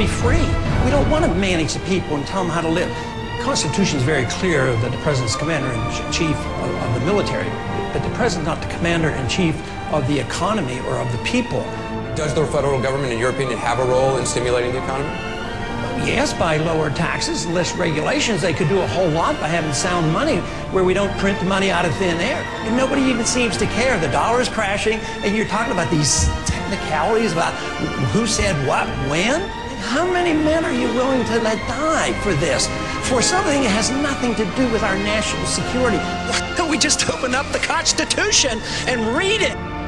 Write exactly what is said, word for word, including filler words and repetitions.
be free. We don't want to manage the people and tell them how to live. The Constitution is very clear that the president's commander-in-chief of the military, but the president's not the commander-in-chief of the economy or of the people. Does the federal government, in your opinion, have a role in stimulating the economy? Yes, by lower taxes and less regulations. They could do a whole lot by having sound money where we don't print money out of thin air. And nobody even seems to care. The dollar's crashing, and you're talking about these technicalities about who said what, when? How many men are you willing to let die for this? For something that has nothing to do with our national security? Why don't we just open up the Constitution and read it?